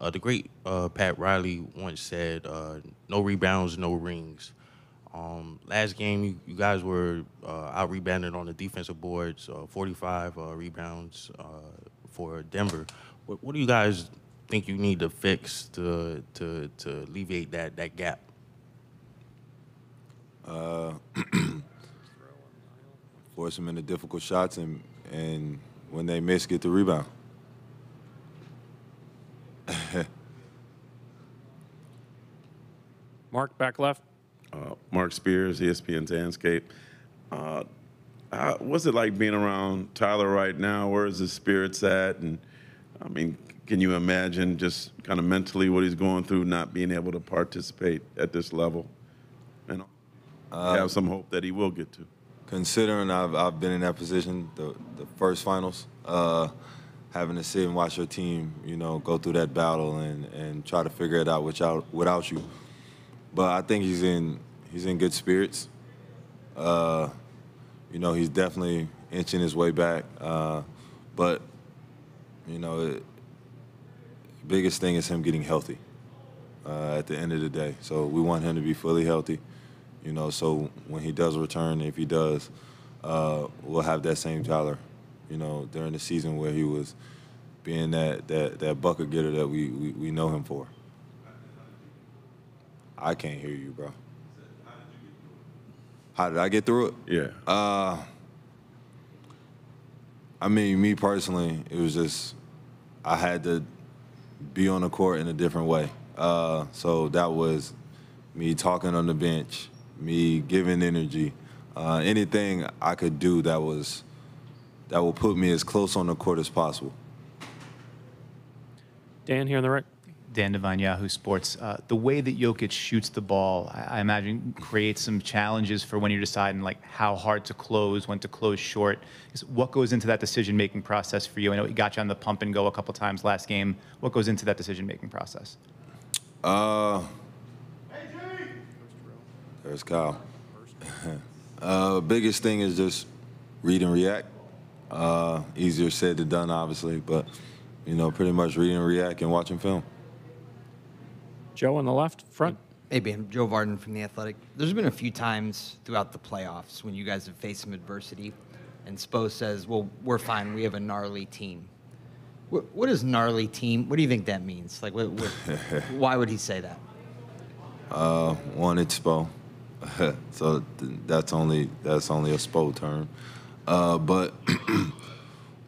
The great Pat Riley once said, no rebounds, no rings. Last game, you guys were out-rebounded on the defensive boards, 45 rebounds for Denver. What do you guys think you need to fix to alleviate that gap? Force them into difficult shots, and when they miss, get the rebound. Mark, back left. Mark Spears, ESPN's Landscape. What's it like being around Tyler right now? Where is his spirits at? And, I mean, can you imagine just kind of mentally what he's going through, not being able to participate at this level? And have some hope that he will get to. Considering I've been in that position, the first finals, having to sit and watch your team, you know, go through that battle and try to figure it out without you. But I think he's in good spirits. You know, he's definitely inching his way back. But, you know, the biggest thing is him getting healthy at the end of the day. So we want him to be fully healthy. You know, so when he does return, if he does, we'll have that same Tyler, you know, during the season where he was being that bucket getter that we know him for. I can't hear you, bro. How did I get through it? Yeah. I mean, me personally, it was just I had to be on the court in a different way. So that was me talking on the bench, me giving energy, anything I could do that will put me as close on the court as possible. Dan here on the right. Dan Devine, Yahoo Sports. The way that Jokic shoots the ball, I imagine, creates some challenges for when you're deciding like how hard to close, when to close short. What goes into that decision-making process for you? I know it got you on the pump and go a couple times last game. What goes into that decision-making process? There's Kyle. Biggest thing is just read and react. Easier said than done, obviously, but, you know, pretty much read and react and watching film. Joe on the left, front. Hey, Bam. Joe Vardon from The Athletic. There's been a few times throughout the playoffs when you guys have faced some adversity, and Spo says, well, we're fine. We have a gnarly team. What is gnarly team? What do you think that means? Like, why would he say that? One, it's Spo. So that's only a Spo term, but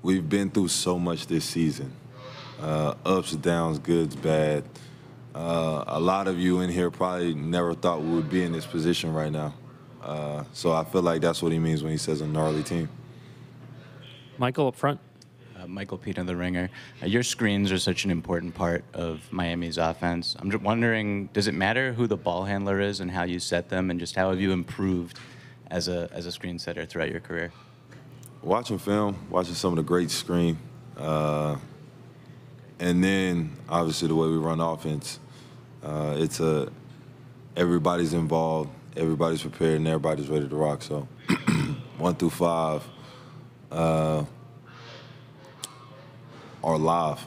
we've been through so much this season, ups, downs, goods, bad. A lot of you in here probably never thought we would be in this position right now. So I feel like that's what he means when he says a gnarly team. Michael up front. Michael Pina, The Ringer. Your screens are such an important part of Miami's offense. I'm just wondering, does it matter who the ball handler is and how you set them, and just how have you improved as a screen setter throughout your career? Watching film, watching some of the great screen, and then obviously the way we run offense. It's everybody's involved, everybody's prepared, and everybody's ready to rock. So 1 through 5. Are live.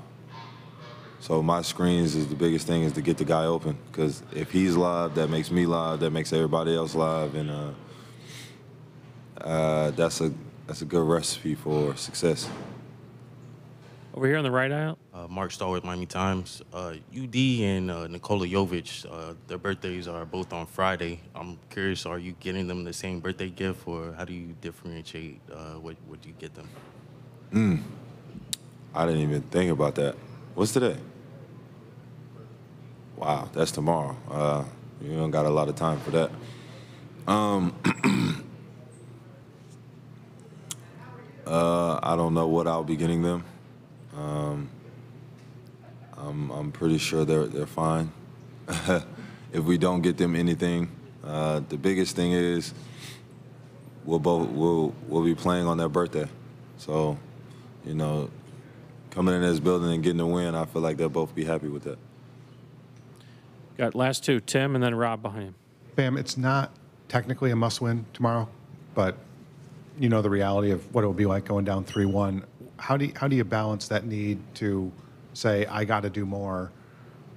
So my screens is the biggest thing is to get the guy open, because if he's live, that makes me live, that makes everybody else live, and that's a good recipe for success. Over here on the right aisle. Mark Stahl with Miami Times. UD and Nikola Jovic, their birthdays are both on Friday. I'm curious, are you getting them the same birthday gift, or how do you differentiate what you get them? I didn't even think about that. What's today? Wow, that's tomorrow. You don't got a lot of time for that. I don't know what I'll be getting them. I'm pretty sure they're fine. If we don't get them anything, the biggest thing is we'll be playing on their birthday. So, you know, coming in this building and getting a win, I feel like they'll both be happy with that. Got last two, Tim, and then Rob behind him. Bam, it's not technically a must-win tomorrow, but you know the reality of what it will be like going down 3-1. How do you balance that need to say, I got to do more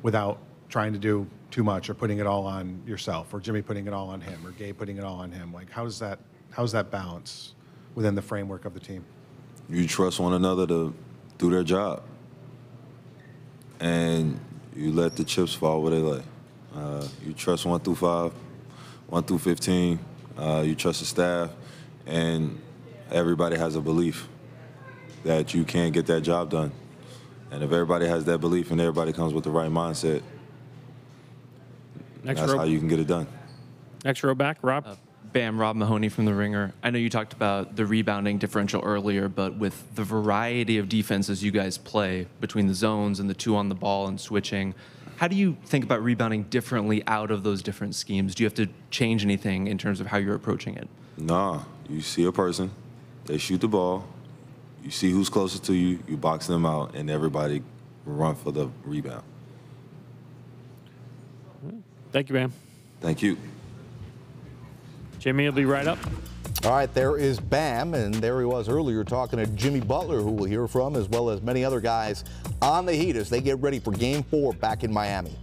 without trying to do too much or putting it all on yourself, or Jimmy putting it all on him, or Gabe putting it all on him? Like, how's that balance within the framework of the team? You trust one another to do their job, and you let the chips fall where they lay. You trust 1 through 5, 1 through 15. You trust the staff, and everybody has a belief that you can get that job done. And if everybody has that belief and everybody comes with the right mindset, that's how you can get it done. Next row back, Rob. Bam, Rob Mahoney from The Ringer. I know you talked about the rebounding differential earlier, but with the variety of defenses you guys play between the zones and the two on the ball and switching, how do you think about rebounding differently out of those different schemes? Do you have to change anything in terms of how you're approaching it? Nah. You see a person, they shoot the ball, you see who's closest to you, you box them out, and everybody run for the rebound. Thank you, Bam. Thank you. Jimmy will be right up. All right, there is Bam, and there he was earlier talking to Jimmy Butler, who we'll hear from, as well as many other guys on the Heat as they get ready for Game 4 back in Miami.